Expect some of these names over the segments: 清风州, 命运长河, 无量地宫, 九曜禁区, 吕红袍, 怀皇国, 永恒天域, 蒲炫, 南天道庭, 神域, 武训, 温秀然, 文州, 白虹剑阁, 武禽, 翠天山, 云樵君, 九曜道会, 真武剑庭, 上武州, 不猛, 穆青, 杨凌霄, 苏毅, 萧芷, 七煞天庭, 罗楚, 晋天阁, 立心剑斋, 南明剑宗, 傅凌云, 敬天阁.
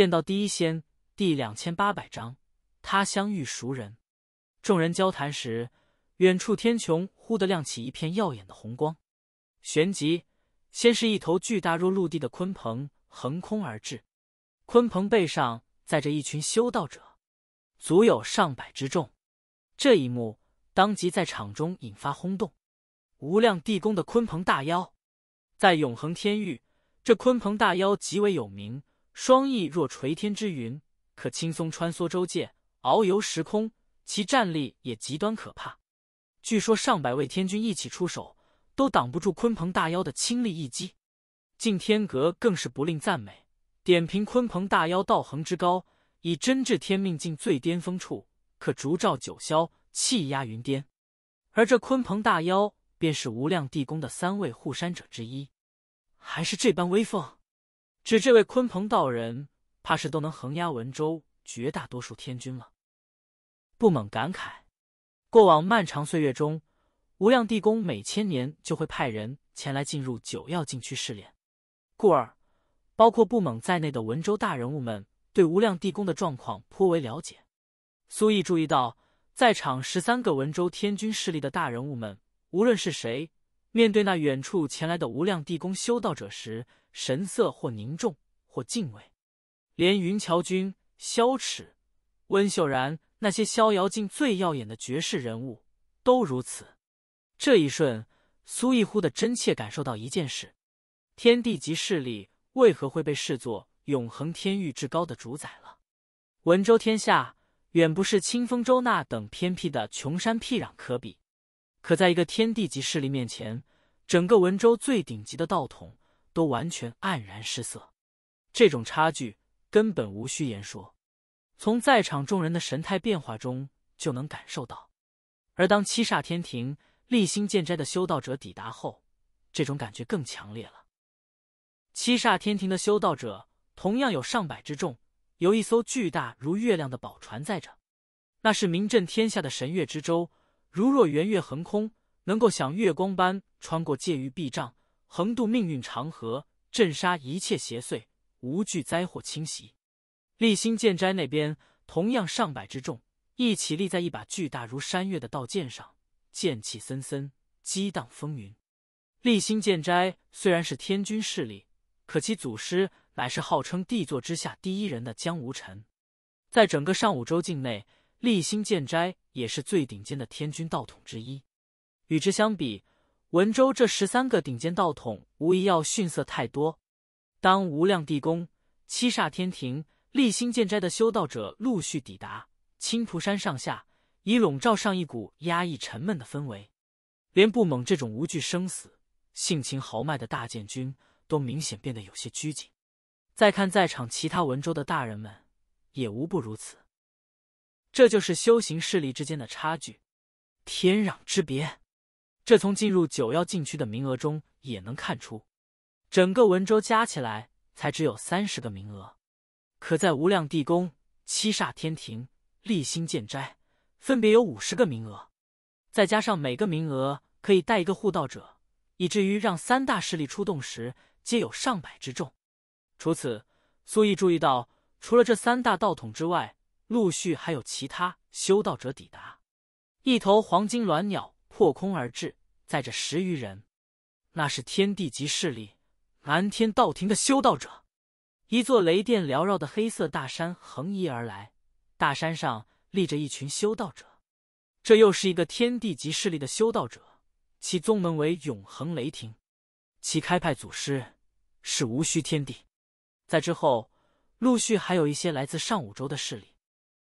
见到第一仙第2800章，他乡遇熟人。众人交谈时，远处天穹忽地亮起一片耀眼的红光，旋即，先是一头巨大若陆地的鲲鹏横空而至，鲲鹏背上载着一群修道者，足有上百之众。这一幕当即在场中引发轰动。无量地宫的鲲鹏大妖，在永恒天域，这鲲鹏大妖极为有名，双翼若垂天之云，可轻松穿梭周界，遨游时空，其战力也极端可怕。据说上百位天君一起出手，都挡不住鲲鹏大妖的倾力一击。敬天阁更是不吝赞美，点评鲲鹏大妖道行之高，以真至天命境最巅峰处，可烛照九霄，气压云巅。而这鲲鹏大妖便是无量地宫的3位护山者之一，还是这般威风。只这位鲲鹏道人，怕是都能横压文州绝大多数天君了。不猛感慨，过往漫长岁月中，无量地宫每千年就会派人前来进入九曜禁区试炼，故而包括不猛在内的文州大人物们对无量地宫的状况颇为了解。苏毅注意到，在场13个文州天君势力的大人物们，无论是谁，面对那远处前来的无量地宫修道者时，神色或凝重，或敬畏。连云樵君、萧齿、温秀然那些逍遥境最耀眼的绝世人物都如此。这一瞬，苏毅忽地真切感受到一件事：天地级势力为何会被视作永恒天域至高的主宰了？文州天下远不是清风州那等偏僻的穷山僻壤可比，可在一个天地级势力面前，整个文州最顶级的道统都完全黯然失色。这种差距根本无需言说，从在场众人的神态变化中就能感受到。而当七煞天庭立心建斋的修道者抵达后，这种感觉更强烈了。七煞天庭的修道者同样有上百之众，有一艘巨大如月亮的宝船载着，那是名震天下的神月之舟，如若圆月横空，能够像月光般穿过界域壁障，横渡命运长河，镇杀一切邪祟，无惧灾祸侵袭。立心剑斋那边同样上百之众，一起立在一把巨大如山岳的道剑上，剑气森森，激荡风云。立心剑斋虽然是天君势力，可其祖师乃是号称帝座之下第一人的江无尘。在整个上武州境内，立心剑斋也是最顶尖的天君道统之一。与之相比，文州这13个顶尖道统无疑要逊色太多。当无量地宫、七煞天庭、立心剑斋的修道者陆续抵达，青蒲山上下已笼罩上一股压抑沉闷的氛围。连不猛这种无惧生死、性情豪迈的大剑君都明显变得有些拘谨。再看在场其他文州的大人们，也无不如此。这就是修行势力之间的差距，天壤之别。这从进入九曜禁区的名额中也能看出，整个文州加起来才只有30个名额，可在无量地宫、七煞天庭、立心剑斋分别有50个名额，再加上每个名额可以带一个护道者，以至于让3大势力出动时皆有上百之众。除此，苏毅注意到，除了这3大道统之外，陆续还有其他修道者抵达。一头黄金鸾鸟破空而至，载着10余人，那是天地级势力南天道庭的修道者。一座雷电缭绕的黑色大山横移而来，大山上立着一群修道者。这又是一个天地级势力的修道者，其宗门为永恒雷霆，其开派祖师是无需天地。在之后，陆续还有一些来自上武州的势力，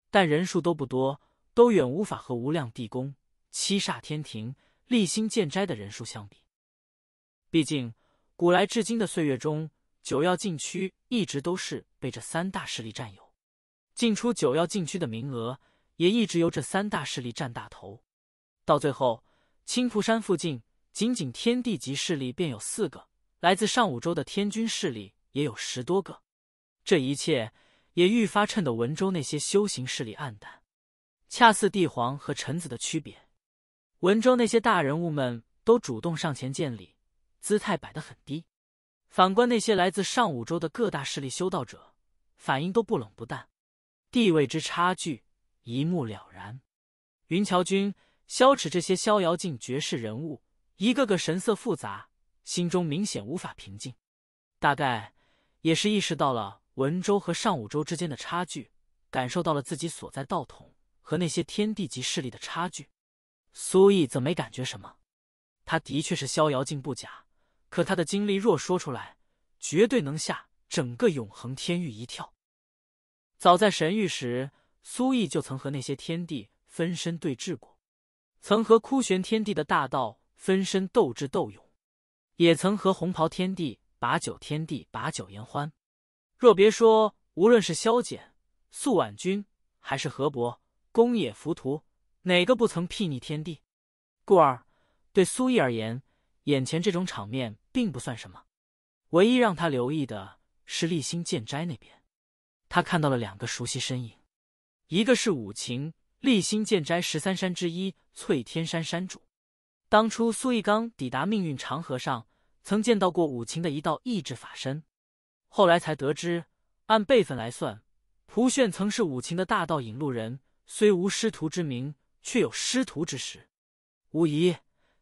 但人数都不多，都远无法和无量地宫、七煞天庭、立心剑斋的人数相比。毕竟古来至今的岁月中，九曜禁区一直都是被这3大势力占有，进出九曜禁区的名额也一直由这3大势力占大头。到最后，青蒲山附近仅仅天地级势力便有4个，来自上武州的天君势力也有10多个。这一切也愈发衬得文州那些修行势力暗淡，恰似帝皇和臣子的区别。文州那些大人物们都主动上前见礼，姿态摆得很低。反观那些来自上武州的各大势力修道者，反应都不冷不淡，地位之差距一目了然。云樵君、萧芷这些逍遥境绝世人物，一个个神色复杂，心中明显无法平静。大概也是意识到了文州和上武州之间的差距，感受到了自己所在道统和那些天地级势力的差距。苏毅则没感觉什么，他的确是逍遥境不假，可他的经历若说出来，绝对能吓整个永恒天域一跳。早在神域时，苏毅就曾和那些天帝分身对峙过，曾和枯玄天帝的大道分身斗智斗勇，也曾和红袍天帝、把酒天帝把酒言欢。若别说无论是萧简、素婉君，还是河伯、公野、浮屠，哪个不曾睥睨天帝？故而对苏毅而言，眼前这种场面并不算什么。唯一让他留意的是立新剑斋那边，他看到了两个熟悉身影，一个是武禽，立新剑斋13山之一翠天山山主。当初苏毅刚抵达命运长河上，曾见到过武禽的一道意志法身，后来才得知，按辈分来算，蒲炫曾是武禽的大道引路人，虽无师徒之名，却有师徒之实。无疑，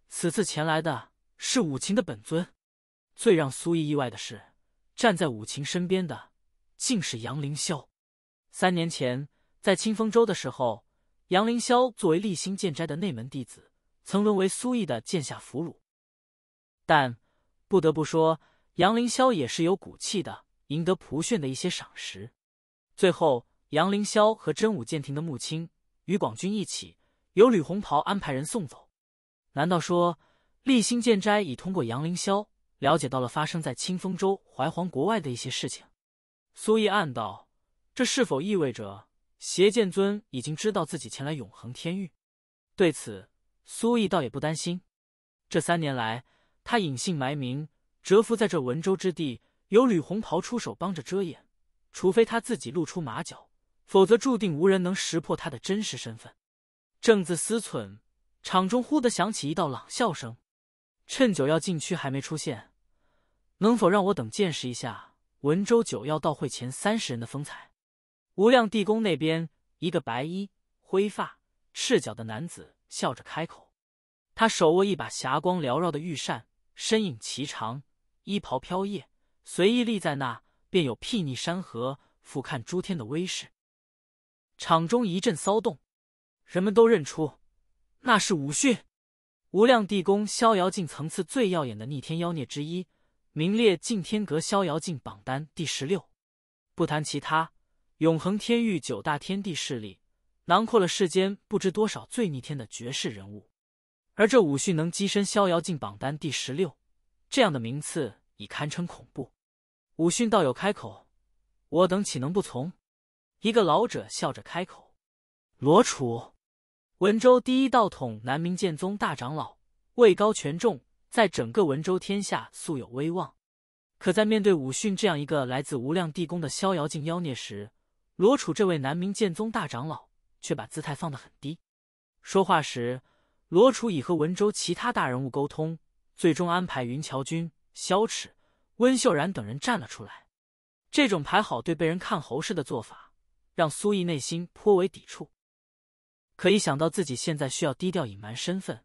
此次前来的是武禽的本尊。最让苏毅意外的是，站在武禽身边的竟是杨凌霄。3年前，在清风州的时候，杨凌霄作为立新剑斋的内门弟子，曾沦为苏毅的剑下俘虏。但不得不说，杨凌霄也是有骨气的，赢得蒲炫的一些赏识。最后，杨凌霄和真武剑庭的穆青、于广军一起，由吕红袍安排人送走。难道说，立新剑斋已通过杨凌霄了解到了发生在清风州怀皇国外的一些事情？苏毅暗道，这是否意味着邪剑尊已经知道自己前来永恒天域？对此，苏毅倒也不担心。这3年来，他隐姓埋名，蛰伏在这文州之地，由吕红袍出手帮着遮掩，除非他自己露出马脚，否则注定无人能识破他的真实身份。正自思忖，场中忽地响起一道朗笑声。趁九曜禁区还没出现，能否让我等见识一下文州9曜道会前30人的风采？无量地宫那边，一个白衣灰发赤脚的男子笑着开口。他手握一把霞光缭绕的玉扇，身影颀长，衣袍飘曳，随意立在那，便有睥睨山河、俯瞰诸天的威势。场中一阵骚动，人们都认出那是武训，无量地宫逍遥境层次最耀眼的逆天妖孽之一，名列晋天阁逍遥境榜单第16。不谈其他，永恒天域9大天地势力，囊括了世间不知多少最逆天的绝世人物，而这武训能跻身逍遥境榜单第16，这样的名次已堪称恐怖。武训道友开口，我等岂能不从？一个老者笑着开口，罗楚，文州第1道统南明剑宗大长老，位高权重，在整个文州天下素有威望。可在面对武训这样一个来自无量地宫的逍遥境妖孽时，罗楚这位南明剑宗大长老却把姿态放得很低。说话时，罗楚已和文州其他大人物沟通，最终安排云樵君、萧芷、温秀然等人站了出来。这种排好队被人看猴似的做法，让苏毅内心颇为抵触。可一想到自己现在需要低调隐瞒身份，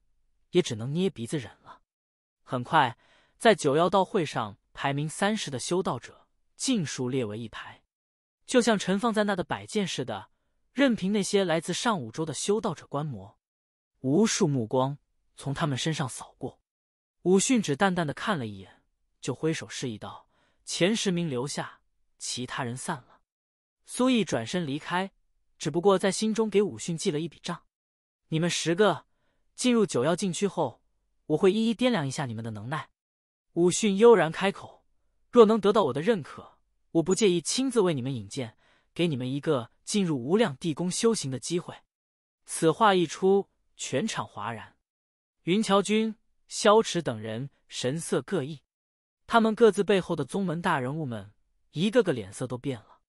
也只能捏鼻子忍了。很快，在9曜道会上排名30的修道者尽数列为一排，就像陈放在那的摆件似的，任凭那些来自上武州的修道者观摩。无数目光从他们身上扫过，武训只淡淡的看了一眼，就挥手示意道：“前10名留下，其他人散了。”苏毅转身离开。只不过在心中给武训记了一笔账，你们10个进入9曜禁区后，我会一一掂量一下你们的能耐。武训悠然开口，若能得到我的认可，我不介意亲自为你们引荐，给你们一个进入无量地宫修行的机会。此话一出，全场哗然。云樵君、萧芷等人神色各异，他们各自背后的宗门大人物们，一个个脸色都变了，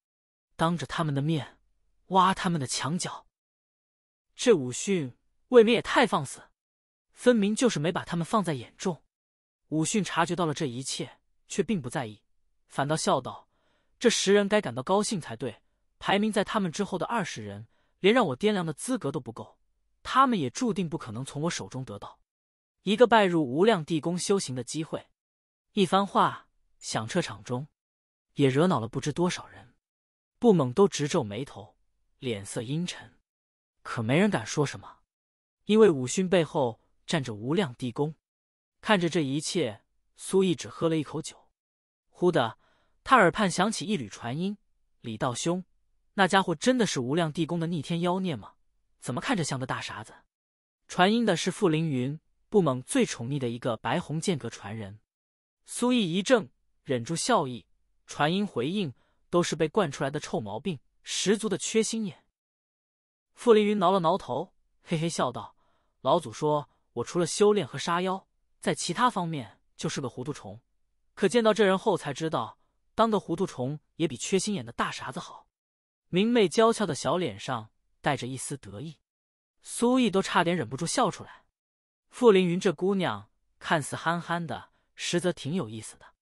当着他们的面挖他们的墙角，这武训未免也太放肆，分明就是没把他们放在眼中。武训察觉到了这一切，却并不在意，反倒笑道：“这10人该感到高兴才对。排名在他们之后的20人，连让我掂量的资格都不够，他们也注定不可能从我手中得到一个拜入无量地宫修行的机会。一番话响彻场中，也惹恼了不知多少人，不猛都直皱眉头，脸色阴沉。可没人敢说什么，因为武勋背后站着无量地宫。看着这一切，苏毅只喝了一口酒。忽的，他耳畔响起一缕传音：“李道兄，那家伙真的是无量地宫的逆天妖孽吗？怎么看着像个大傻子？”传音的是傅凌云，不猛最宠溺的一个白虹剑阁传人。苏毅一怔，忍住笑意，传音回应：“都是被惯出来的臭毛病，十足的缺心眼。”傅凌云挠了挠头，嘿嘿笑道：“老祖说我除了修炼和杀妖，在其他方面就是个糊涂虫，可见到这人后才知道，当个糊涂虫也比缺心眼的大傻子好。”明媚娇俏的小脸上带着一丝得意，苏毅都差点忍不住笑出来。傅凌云这姑娘看似憨憨的，实则挺有意思的。